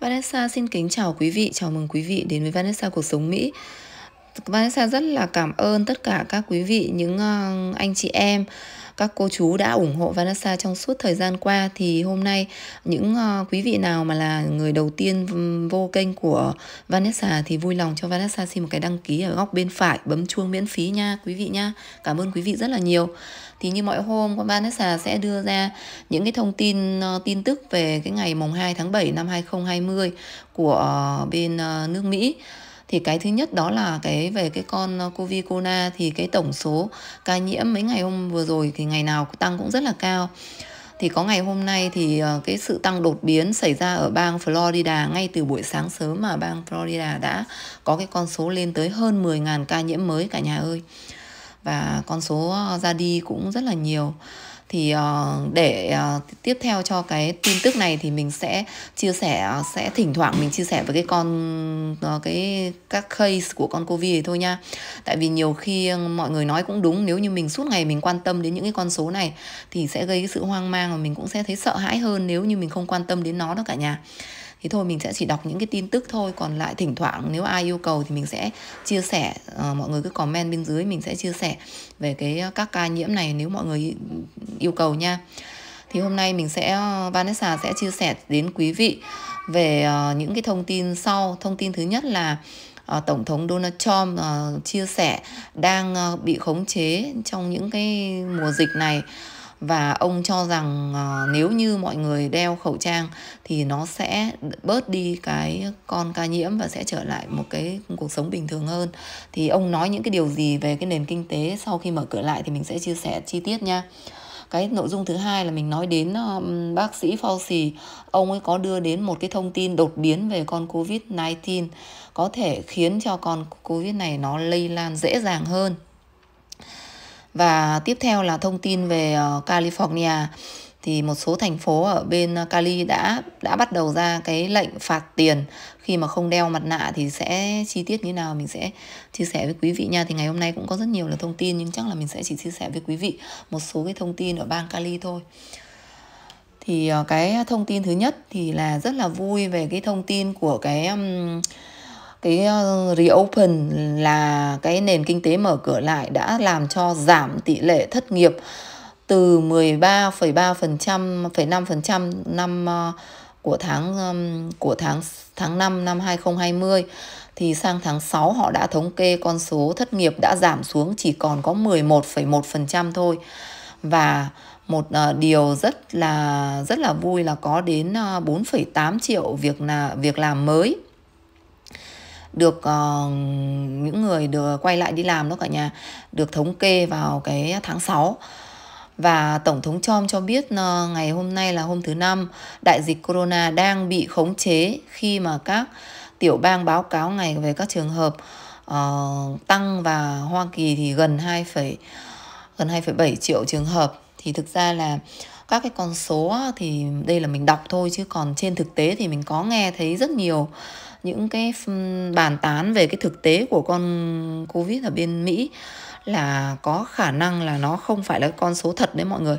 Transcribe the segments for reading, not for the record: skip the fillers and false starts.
Vanessa xin kính chào quý vị, chào mừng quý vị đến với Vanessa Cuộc Sống Mỹ. Vanessa rất là cảm ơn tất cả các quý vị, những anh chị em, các cô chú đã ủng hộ Vanessa trong suốt thời gian qua. Thì hôm nay những quý vị nào mà là người đầu tiên vô kênh của Vanessa thì vui lòng cho Vanessa xin một cái đăng ký ở góc bên phải, bấm chuông miễn phí nha quý vị nha. Cảm ơn quý vị rất là nhiều. Thì như mọi hôm Vanessa sẽ đưa ra những cái thông tin tin tức về cái ngày mùng 2 tháng 7 năm 2020 của bên nước Mỹ. Thì cái thứ nhất đó là cái về cái con Covid Corona, thì cái tổng số ca nhiễm mấy ngày hôm vừa rồi thì ngày nào tăng cũng rất là cao. Thì có ngày hôm nay thì cái sự tăng đột biến xảy ra ở bang Florida ngay từ buổi sáng sớm, mà bang Florida đã có cái con số lên tới hơn 10.000 ca nhiễm mới cả nhà ơi. Và con số ra đi cũng rất là nhiều. Thì để tiếp theo cho cái tin tức này thì mình sẽ chia sẻ, sẽ thỉnh thoảng mình chia sẻ với các case của con Covid này thôi nha. Tại vì nhiều khi mọi người nói cũng đúng, nếu như mình suốt ngày mình quan tâm đến những cái con số này thì sẽ gây cái sự hoang mang và mình cũng sẽ thấy sợ hãi hơn nếu như mình không quan tâm đến nó đó cả nhà. Thì thôi mình sẽ chỉ đọc những cái tin tức thôi, còn lại thỉnh thoảng nếu ai yêu cầu thì mình sẽ chia sẻ, mọi người cứ comment bên dưới, mình sẽ chia sẻ về các ca nhiễm này nếu mọi người yêu cầu nha. Thì hôm nay mình sẽ, Vanessa sẽ chia sẻ đến quý vị về những cái thông tin sau. Thông tin thứ nhất là Tổng thống Donald Trump chia sẻ đang bị khống chế trong những cái mùa dịch này. Và ông cho rằng nếu như mọi người đeo khẩu trang thì nó sẽ bớt đi cái con ca nhiễm và sẽ trở lại một cái cuộc sống bình thường hơn. Thì ông nói những cái điều gì về cái nền kinh tế sau khi mở cửa lại thì mình sẽ chia sẻ chi tiết nha. Cái nội dung thứ hai là mình nói đến bác sĩ Fauci. Ông ấy có đưa đến một cái thông tin đột biến về con COVID-19, có thể khiến cho con Covid này nó lây lan dễ dàng hơn. Và tiếp theo là thông tin về California. Thì một số thành phố ở bên Cali đã bắt đầu ra cái lệnh phạt tiền khi mà không đeo mặt nạ, thì sẽ chi tiết như nào mình sẽ chia sẻ với quý vị nha. Thì ngày hôm nay cũng có rất nhiều là thông tin, nhưng chắc là mình sẽ chỉ chia sẻ với quý vị một số cái thông tin ở bang Cali thôi. Thì cái thông tin thứ nhất thì là rất là vui về cái thông tin của cái reopen, là cái nền kinh tế mở cửa lại đã làm cho giảm tỷ lệ thất nghiệp từ 13,5% năm của tháng 5 năm 2020 thì sang tháng 6 họ đã thống kê con số thất nghiệp đã giảm xuống chỉ còn có 11,1% thôi. Và một điều rất là vui là có đến 4,8 triệu việc làm mới được, những người được quay lại đi làm đó cả nhà, được thống kê vào cái tháng 6. Và Tổng thống Trump cho biết ngày hôm nay là hôm thứ Năm, đại dịch Corona đang bị khống chế khi mà các tiểu bang báo cáo ngày về các trường hợp tăng, và Hoa Kỳ thì gần 2,7 triệu trường hợp. Thì thực ra là các cái con số thì đây là mình đọc thôi, chứ còn trên thực tế thì mình có nghe thấy rất nhiều những cái bàn tán về cái thực tế của con Covid ở bên Mỹ, là có khả năng là nó không phải là con số thật đấy mọi người.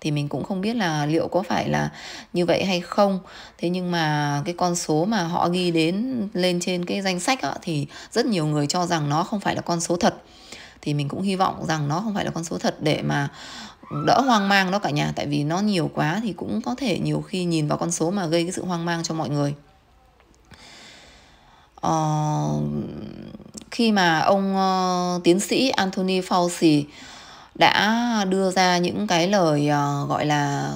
Thì mình cũng không biết là liệu có phải là như vậy hay không. Thế nhưng mà cái con số mà họ ghi đến lên trên cái danh sách á, thì rất nhiều người cho rằng nó không phải là con số thật. Thì mình cũng hy vọng rằng nó không phải là con số thật để mà đỡ hoang mang đó cả nhà. Tại vì nó nhiều quá thì cũng có thể nhiều khi nhìn vào con số mà gây cái sự hoang mang cho mọi người. Khi mà ông tiến sĩ Anthony Fauci đã đưa ra những cái lời gọi là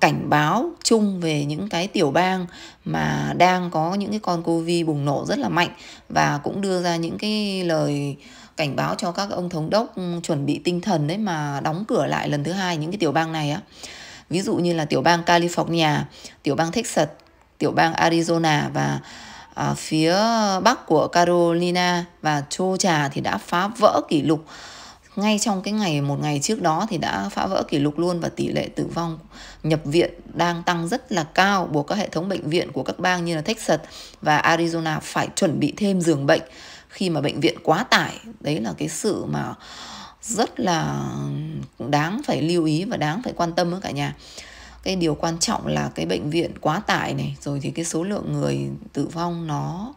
cảnh báo chung về những cái tiểu bang mà đang có những cái con Covid bùng nổ rất là mạnh, và cũng đưa ra những cái lời cảnh báo cho các ông thống đốc chuẩn bị tinh thần đấy mà đóng cửa lại lần thứ hai những cái tiểu bang này á. Ví dụ như là tiểu bang California, tiểu bang Texas, tiểu bang Arizona và phía bắc của Carolina và Georgia thì đã phá vỡ kỷ lục. Ngay trong một ngày trước đó thì đã phá vỡ kỷ lục luôn, và tỷ lệ tử vong nhập viện đang tăng rất là cao, buộc các hệ thống bệnh viện của các bang như là Texas và Arizona phải chuẩn bị thêm giường bệnh khi mà bệnh viện quá tải. Đấy là cái sự mà rất là đáng phải lưu ý và đáng phải quan tâm với cả nhà. Cái điều quan trọng là cái bệnh viện quá tải này, rồi thì cái số lượng người tử vong nó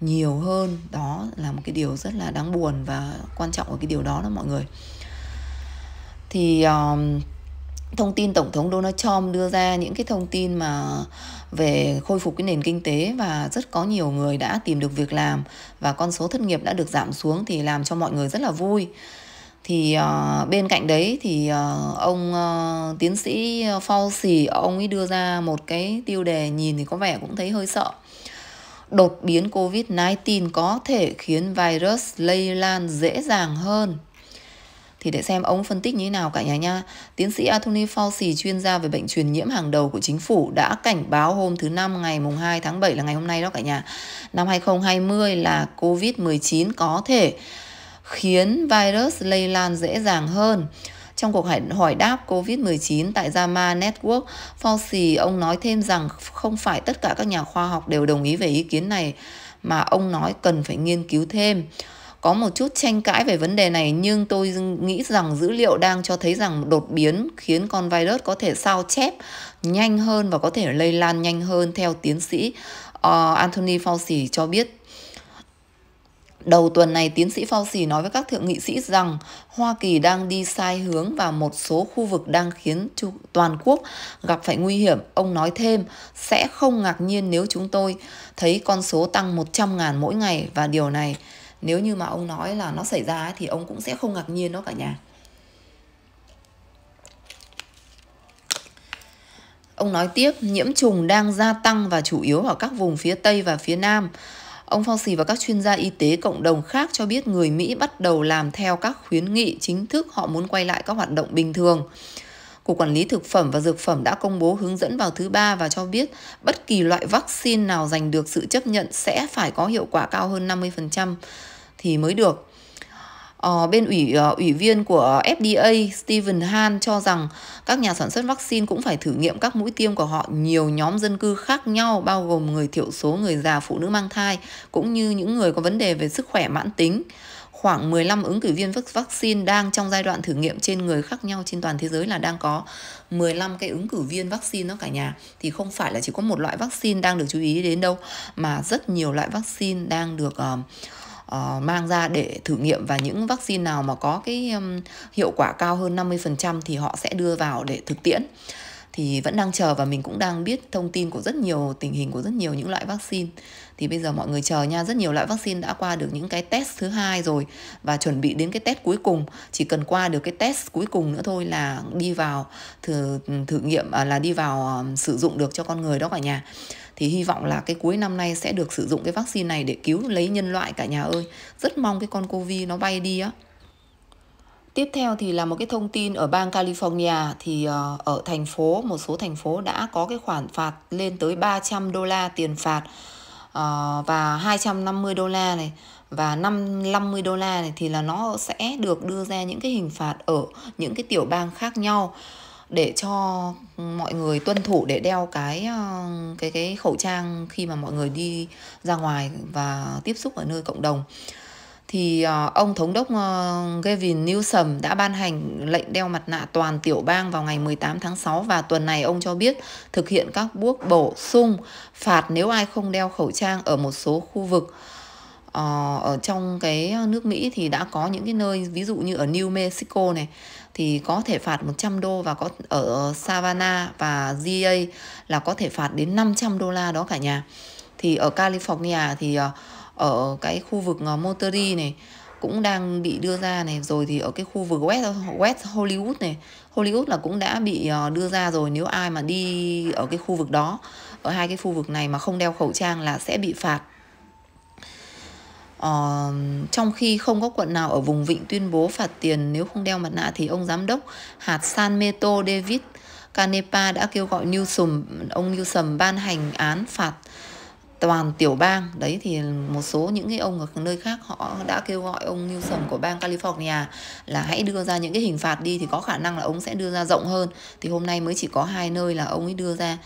nhiều hơn. Đó là một cái điều rất là đáng buồn và quan trọng ở cái điều đó đó mọi người. Thì thông tin Tổng thống Donald Trump đưa ra những cái thông tin mà về khôi phục cái nền kinh tế và rất có nhiều người đã tìm được việc làm và con số thất nghiệp đã được giảm xuống thì làm cho mọi người rất là vui. Thì bên cạnh đấy thì ông tiến sĩ Fauci, ông ấy đưa ra một cái tiêu đề nhìn thì có vẻ cũng thấy hơi sợ. Đột biến COVID-19 có thể khiến virus lây lan dễ dàng hơn. Thì để xem ông phân tích như thế nào cả nhà nha. Tiến sĩ Anthony Fauci, chuyên gia về bệnh truyền nhiễm hàng đầu của chính phủ, đã cảnh báo hôm thứ Năm ngày 2 tháng 7 là ngày hôm nay đó cả nhà. Năm 2020 là COVID-19 có thể khiến virus lây lan dễ dàng hơn. Trong cuộc hỏi đáp COVID-19 tại Jama Network, Fauci ông nói thêm rằng không phải tất cả các nhà khoa học đều đồng ý về ý kiến này, mà ông nói cần phải nghiên cứu thêm. Có một chút tranh cãi về vấn đề này, nhưng tôi nghĩ rằng dữ liệu đang cho thấy rằng đột biến khiến con virus có thể sao chép nhanh hơn và có thể lây lan nhanh hơn, theo tiến sĩ Anthony Fauci cho biết. Đầu tuần này, tiến sĩ Fauci nói với các thượng nghị sĩ rằng Hoa Kỳ đang đi sai hướng và một số khu vực đang khiến toàn quốc gặp phải nguy hiểm. Ông nói thêm, sẽ không ngạc nhiên nếu chúng tôi thấy con số tăng 100.000 mỗi ngày, và điều này nếu như mà ông nói là nó xảy ra thì ông cũng sẽ không ngạc nhiên đó cả nhà. Ông nói tiếp, nhiễm trùng đang gia tăng và chủ yếu ở các vùng phía Tây và phía Nam. Ông Fauci và các chuyên gia y tế cộng đồng khác cho biết người Mỹ bắt đầu làm theo các khuyến nghị chính thức, họ muốn quay lại các hoạt động bình thường. Cục Quản lý Thực phẩm và Dược phẩm đã công bố hướng dẫn vào thứ Ba và cho biết bất kỳ loại vaccine nào giành được sự chấp nhận sẽ phải có hiệu quả cao hơn 50% thì mới được. Bên ủy viên của FDA Stephen Hahn cho rằng các nhà sản xuất vaccine cũng phải thử nghiệm các mũi tiêm của họ nhiều nhóm dân cư khác nhau, bao gồm người thiểu số, người già, phụ nữ mang thai, cũng như những người có vấn đề về sức khỏe mãn tính. Khoảng 15 ứng cử viên vaccine đang trong giai đoạn thử nghiệm trên người khác nhau. Trên toàn thế giới là đang có 15 cái ứng cử viên vaccine đó cả nhà. Thì không phải là chỉ có một loại vaccine đang được chú ý đến đâu, mà rất nhiều loại vaccine đang được mang ra để thử nghiệm, và những vaccine nào mà có cái hiệu quả cao hơn 50% thì họ sẽ đưa vào để thực tiễn. Thì vẫn đang chờ, và mình cũng đang biết thông tin của rất nhiều tình hình của rất nhiều những loại vaccine. Thì bây giờ mọi người chờ nha, rất nhiều loại vaccine đã qua được những cái test thứ hai rồi và chuẩn bị đến cái test cuối cùng. Chỉ cần qua được cái test cuối cùng nữa thôi là đi vào thử nghiệm, là đi vào sử dụng được cho con người đó cả nhà. Thì hy vọng là cái cuối năm nay sẽ được sử dụng cái vaccine này để cứu lấy nhân loại cả nhà ơi. Rất mong cái con Covid nó bay đi á. Tiếp theo thì là một cái thông tin ở bang California, thì ở một số thành phố đã có cái khoản phạt lên tới $300 tiền phạt, và $250 này và $50 này, thì là nó sẽ được đưa ra những cái hình phạt ở những cái tiểu bang khác nhau để cho mọi người tuân thủ, để đeo cái khẩu trang khi mà mọi người đi ra ngoài và tiếp xúc ở nơi cộng đồng. Thì ông thống đốc Gavin Newsom đã ban hành lệnh đeo mặt nạ toàn tiểu bang vào ngày 18 tháng 6, và tuần này ông cho biết thực hiện các bước bổ sung phạt nếu ai không đeo khẩu trang ở một số khu vực ở trong cái nước Mỹ. Thì đã có những cái nơi ví dụ như ở New Mexico này thì có thể phạt $100, và có ở Savannah và GA là có thể phạt đến $500 đó cả nhà. Thì ở California thì ở cái khu vực Monterey này cũng đang bị đưa ra này, rồi thì ở cái khu vực West Hollywood này, Hollywood là cũng đã bị đưa ra rồi, nếu ai mà đi ở cái khu vực đó, ở hai cái khu vực này mà không đeo khẩu trang là sẽ bị phạt. Trong khi không có quận nào ở vùng vịnh tuyên bố phạt tiền nếu không đeo mặt nạ, thì ông giám đốc hạt San Mateo David Canepa đã kêu gọi ông Newsom ban hành án phạt toàn tiểu bang. Đấy, thì một số những cái ông ở nơi khác họ đã kêu gọi ông Newsom của bang California là hãy đưa ra những cái hình phạt đi, thì có khả năng là ông sẽ đưa ra rộng hơn. Thì hôm nay mới chỉ có 2 nơi là ông ấy đưa ra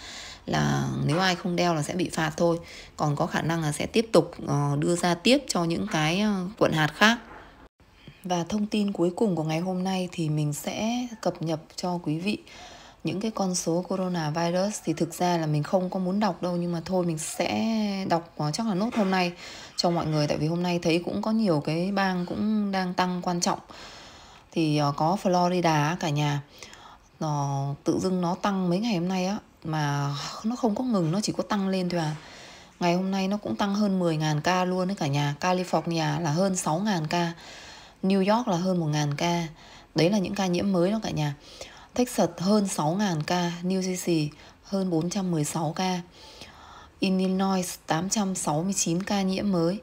là nếu ai không đeo là sẽ bị phạt thôi, còn có khả năng là sẽ tiếp tục đưa ra tiếp cho những cái quận hạt khác. Và thông tin cuối cùng của ngày hôm nay thì mình sẽ cập nhật cho quý vị những cái con số coronavirus thì thực ra là mình không có muốn đọc đâu, nhưng mà thôi mình sẽ đọc chắc là nốt hôm nay cho mọi người, tại vì hôm nay thấy cũng có nhiều cái bang cũng đang tăng quan trọng. Thì có Florida cả nhà, nó tự dưng nó tăng mấy ngày hôm nay á, mà nó không có ngừng, nó chỉ có tăng lên thôi à. Ngày hôm nay nó cũng tăng hơn 10.000 ca luôn đấy cả nhà. California là hơn 6.000 ca, New York là hơn 1.000 ca. Đấy là những ca nhiễm mới đó cả nhà. Texas hơn 6.000 ca, New Jersey hơn 416 ca, Illinois 869 ca nhiễm mới,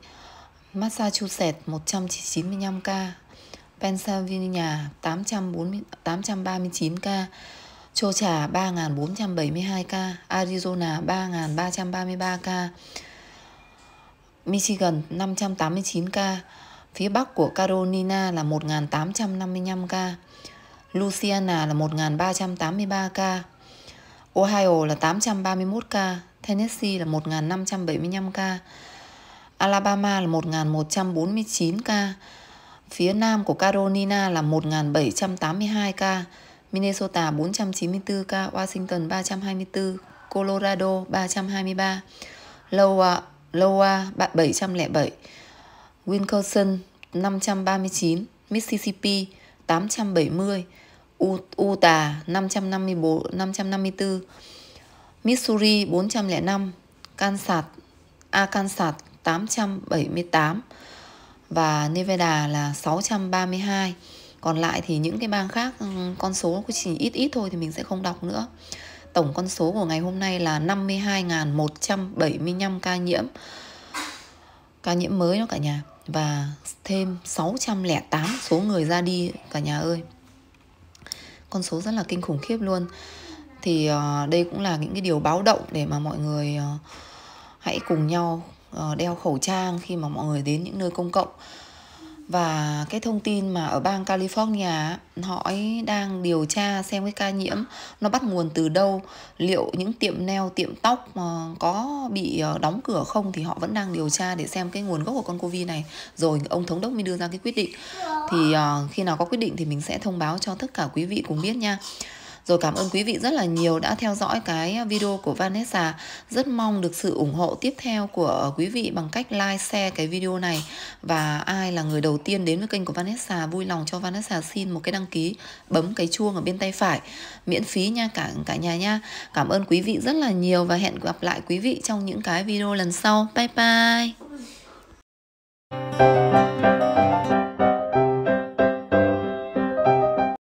Massachusetts 195 ca, Pennsylvania 839 ca, Georgia 3.472 ca, Arizona 3.333 ca, Michigan 589 ca, phía bắc của Carolina là 1.855 ca, Louisiana là 1.383 ca, Ohio là 831 ca, Tennessee là 1.575 ca, Alabama là 1.149 ca, phía nam của Carolina là 1.782 ca, Minnesota 494 ca, Washington 324, Colorado 323, Iowa 707, Wisconsin 539, Mississippi 870, Utah 554, Missouri 405, Arkansas 878 và Nevada là 632. Còn lại thì những cái bang khác con số chỉ ít thôi thì mình sẽ không đọc nữa. Tổng con số của ngày hôm nay là 52.175 ca nhiễm mới đó cả nhà, và thêm 608 số người ra đi cả nhà ơi. Con số rất là kinh khủng khiếp luôn. Thì đây cũng là những cái điều báo động để mà mọi người hãy cùng nhau đeo khẩu trang khi mà mọi người đến những nơi công cộng. Và cái thông tin mà ở bang California họ ấy đang điều tra xem cái ca nhiễm nó bắt nguồn từ đâu, liệu những tiệm nail, tiệm tóc có bị đóng cửa không, thì họ vẫn đang điều tra để xem cái nguồn gốc của con Covid này, rồi ông thống đốc mới đưa ra cái quyết định. Thì khi nào có quyết định thì mình sẽ thông báo cho tất cả quý vị cùng biết nha. Rồi, cảm ơn quý vị rất là nhiều đã theo dõi cái video của Vanessa. Rất mong được sự ủng hộ tiếp theo của quý vị bằng cách like, share cái video này. Và ai là người đầu tiên đến với kênh của Vanessa, vui lòng cho Vanessa xin một cái đăng ký, bấm cái chuông ở bên tay phải, miễn phí nha cả nhà nha. Cảm ơn quý vị rất là nhiều và hẹn gặp lại quý vị trong những cái video lần sau. Bye bye.